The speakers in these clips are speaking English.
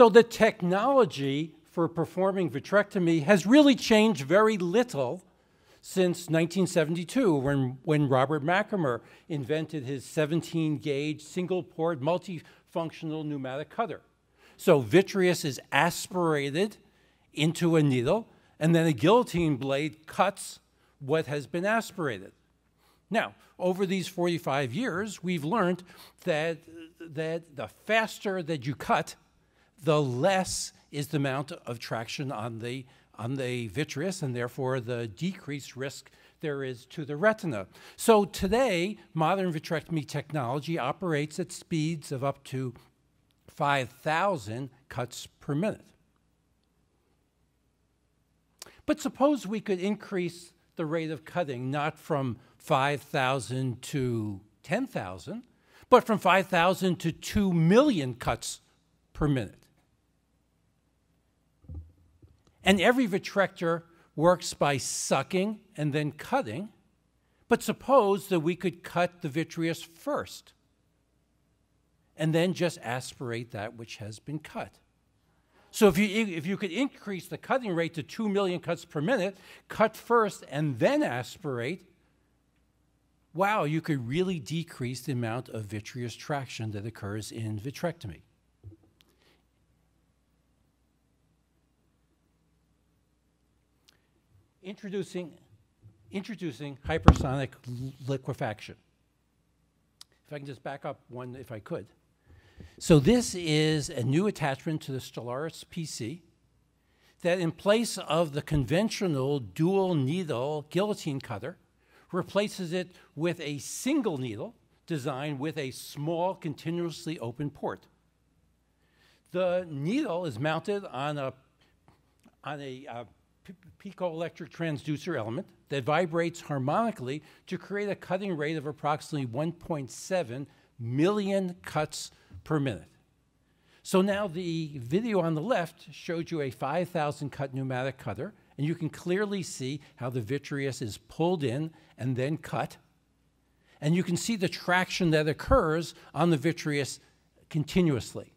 So the technology for performing vitrectomy has really changed very little since 1972 when Robert Machemer invented his 17-gauge single-port multifunctional pneumatic cutter. So vitreous is aspirated into a needle, and then a guillotine blade cuts what has been aspirated. Now, over these 45 years, we've learned that the faster that you cut, the less is the amount of traction on the vitreous, and therefore the decreased risk there is to the retina. So today, modern vitrectomy technology operates at speeds of up to 5,000 cuts per minute. But suppose we could increase the rate of cutting not from 5,000 to 10,000, but from 5,000 to 2 million cuts per minute. And every vitrector works by sucking and then cutting, but suppose that we could cut the vitreous first and then just aspirate that which has been cut. So if you could increase the cutting rate to 2 million cuts per minute, cut first and then aspirate, wow, you could really decrease the amount of vitreous traction that occurs in vitrectomy. Introducing hypersonic liquefaction. If I can just back up one, if I could. So this is a new attachment to the Stellaris PC that, in place of the conventional dual needle guillotine cutter, replaces it with a single needle designed with a small continuously open port. The needle is mounted on a piezoelectric transducer element that vibrates harmonically to create a cutting rate of approximately 1.7 million cuts per minute. So now the video on the left showed you a 5,000 cut pneumatic cutter, and you can clearly see how the vitreous is pulled in and then cut. And you can see the traction that occurs on the vitreous continuously.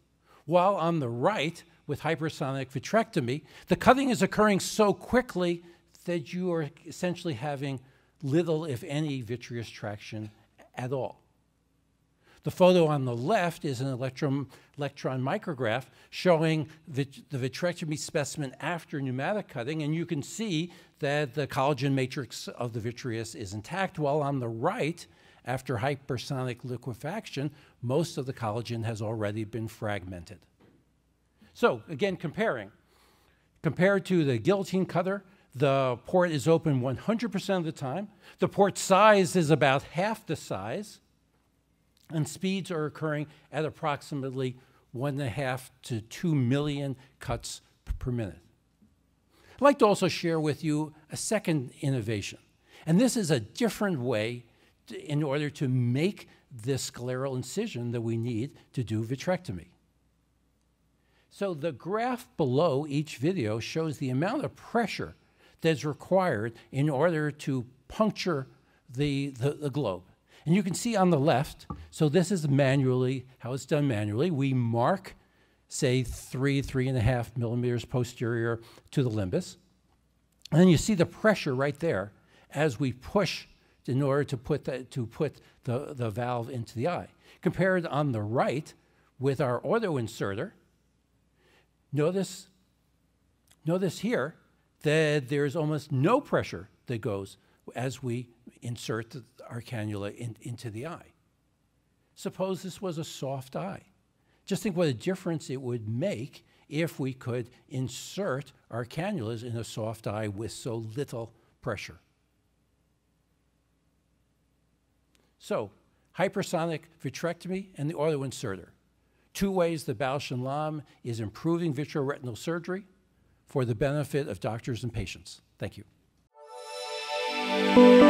While on the right, with hypersonic vitrectomy, the cutting is occurring so quickly that you are essentially having little, if any, vitreous traction at all. The photo on the left is an electron micrograph showing the vitrectomy specimen after pneumatic cutting, and you can see that the collagen matrix of the vitreous is intact, while on the right, after hypersonic liquefaction, most of the collagen has already been fragmented. So again, compared to the guillotine cutter, the port is open 100% of the time. The port size is about half the size, and speeds are occurring at approximately 1.5 to 2 million cuts per minute. I'd like to also share with you a second innovation, and this is a different way in order to make this scleral incision that we need to do vitrectomy. So the graph below each video shows the amount of pressure that's required in order to puncture the globe. And you can see on the left, so this is manually, how it's done manually. We mark, say, 3.5 millimeters posterior to the limbus. And then you see the pressure right there as we push in order to put the valve into the eye. Compared on the right with our auto inserter, notice here that there's almost no pressure that goes as we insert our cannula into the eye. Suppose this was a soft eye. Just think what a difference it would make if we could insert our cannulas in a soft eye with so little pressure. So hypersonic vitrectomy and the auto inserter. Two ways that Bausch and Lomb is improving vitreoretinal surgery for the benefit of doctors and patients. Thank you.